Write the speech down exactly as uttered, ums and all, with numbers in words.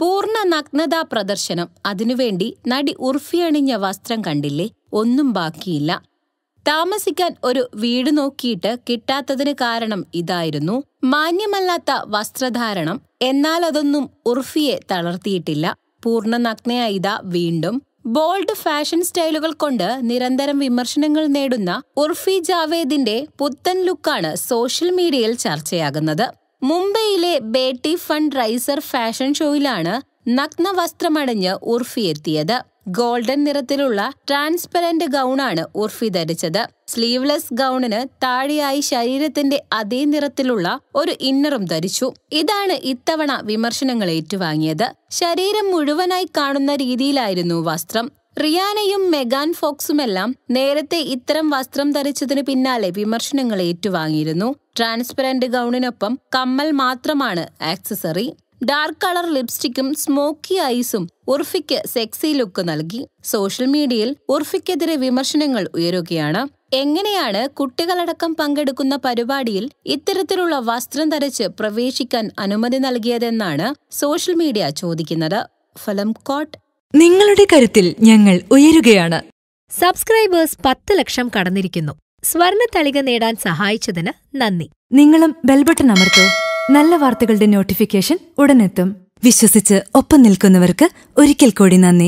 പൂർണ്ണ നഗ്നതാ പ്രദർശനം. അതിനുവേണ്ടി നടി ഉർഫിയണിഞ്ഞ വസ്ത്രം കണ്ടില്ലേ, ഒന്നും ബാക്കിയില്ല. താമസിക്കാൻ ഒരു വീട് നോക്കിയിട്ട് കിട്ടാത്തതിന് കാരണം ഇതായിരുന്നു. മാന്യമല്ലാത്ത വസ്ത്രധാരണം. എന്നാൽ അതൊന്നും ഉർഫിയെ തളർത്തിയിട്ടില്ല. പൂർണ്ണ നഗ്നയായി ഇതാ വീണ്ടും. ബോൾഡ് ഫാഷൻ സ്റ്റൈലുകൾ കൊണ്ട് നിരന്തരം വിമർശനങ്ങൾ നേടുന്ന ഉർഫി ജാവേദിന്റെ പുത്തൻ ലുക്കാണ് സോഷ്യൽ മീഡിയയിൽ ചർച്ചയാകുന്നത്. മുംബൈയിലെ ബേട്ടി ഫണ്ട് റൈസർ ഫാഷൻ ഷോയിലാണ് നഗ്ന വസ്ത്രമടഞ്ഞ് ഉർഫി എത്തിയത്. ഗോൾഡൻ നിറത്തിലുള്ള ട്രാൻസ്പെറന്റ് ഗൗണാണ് ഉർഫി ധരിച്ചത്. സ്ലീവ്ലെസ് ഗൗണിന് താഴെയായി ശരീരത്തിന്റെ അതേ നിറത്തിലുള്ള ഒരു ഇന്നറും ധരിച്ചു. ഇതാണ് ഇത്തവണ വിമർശനങ്ങൾ ഏറ്റുവാങ്ങിയത്. ശരീരം മുഴുവനായി കാണുന്ന രീതിയിലായിരുന്നു വസ്ത്രം. റിയാനയും മെഗാൻ ഫോക്സുമെല്ലാം നേരത്തെ ഇത്തരം വസ്ത്രം ധരിച്ചതിന് പിന്നാലെ വിമർശനങ്ങൾ ഏറ്റുവാങ്ങിയിരുന്നു. ട്രാൻസ്പെറന്റ് ഗൗണിനൊപ്പം കമ്മൽ മാത്രമാണ് ആക്സസറി. ഡാർക്ക് കളർ ലിപ്സ്റ്റിക്കും സ്മോക്കി ഐസും ഉർഫിക്ക് സെക്സി ലുക്ക് നൽകി. സോഷ്യൽ മീഡിയയിൽ ഉർഫിക്കെതിരെ വിമർശനങ്ങൾ ഉയരുകയാണ്. എങ്ങനെയാണ് കുട്ടികളടക്കം പങ്കെടുക്കുന്ന പരിപാടിയിൽ ഇത്തരത്തിലുള്ള വസ്ത്രം ധരിച്ച് പ്രവേശിക്കാൻ അനുമതി നൽകിയതെന്നാണ് സോഷ്യൽ മീഡിയ ചോദിക്കുന്നത്. ഫലം കോട്ട്, നിങ്ങളുടെ കരുത്തിൽ ഞങ്ങൾ ഉയരുകയാണ്. സബ്സ്ക്രൈബേഴ്സ് പത്ത് ലക്ഷം കടന്നിരിക്കുന്നു. സ്വർണ തളിക നേടാൻ സഹായിച്ചതിന് നന്ദി. നിങ്ങളും ബെൽബട്ടൺ അമർത്തോ. നല്ല വാർത്തകളുടെ നോട്ടിഫിക്കേഷൻ ഉടനെത്തും. വിശ്വസിച്ച് ഒപ്പം നിൽക്കുന്നവർക്ക് ഒരിക്കൽ കൂടി നന്ദി.